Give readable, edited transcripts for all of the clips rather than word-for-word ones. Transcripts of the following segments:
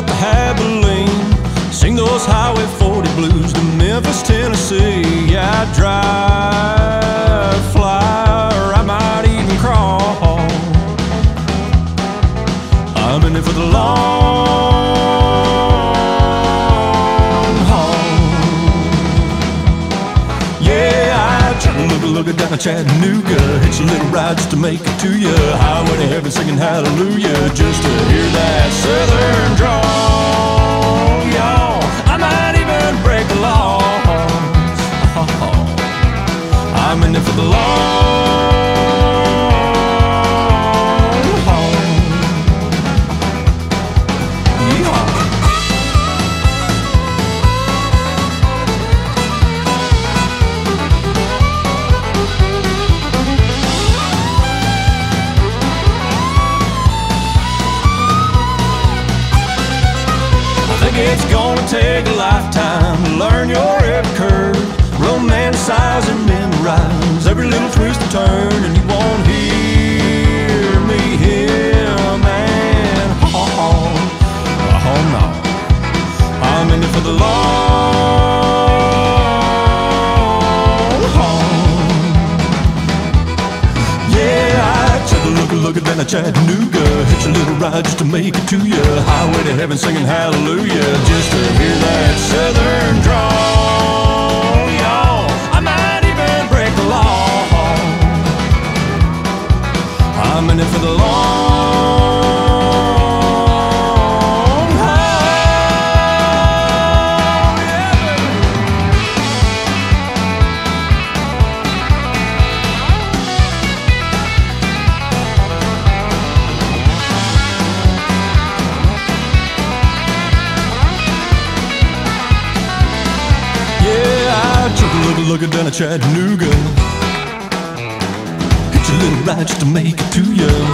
out the habit lane, sing those Highway 40 blues to Memphis, Tennessee. I drive, fly, or I might even crawl. I'm in it for the long haul. Yeah, I Chattanooga, looking down at Chattanooga, hitch a little ride just to make it to ya. Highway to heaven, singing hallelujah, just to hear that southern drawl, y'all. I might even break the law. I'm in it for the long haul. Yeehaw. I think it's gonna take a lifetime to learn your every curve, romanticize and memorize every little twist and turn, and you won't hear me him and haw. Oh no, I'm in it for the long haul. Yeah, I took a look at that Chattanooga, hitch a little ride just to make it to ya. Highway to heaven, singing hallelujah, just to hear that southern drawl. I'm in it for the long haul, yeah. Yeah, I took a look down at Chattanooga, little ride just to make it to you.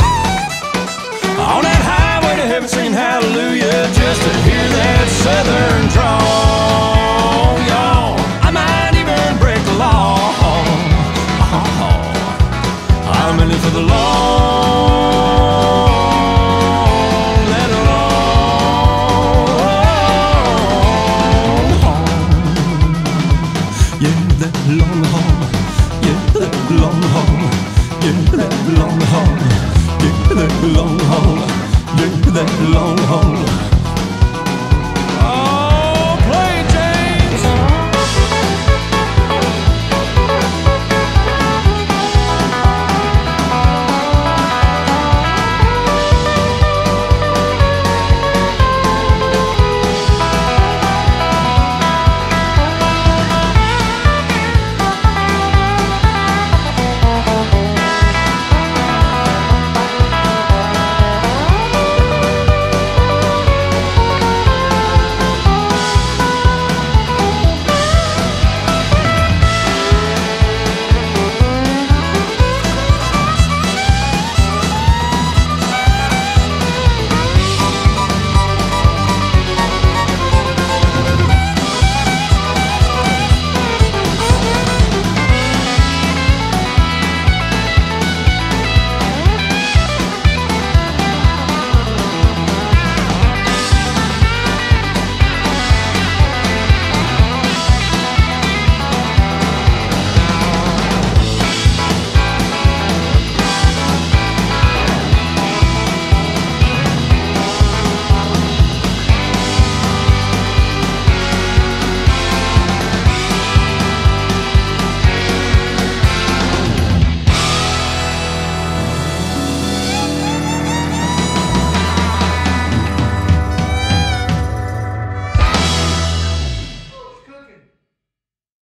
On that highway to heaven, singing hallelujah, just to hear that southern drawl, y'all. I might even break the law. I'm in it for the long, let alone home. Yeah, that long haul. Yeah, that long haul. Yeah, that long haul. Yeah, that long haul. Yeah, that long haul.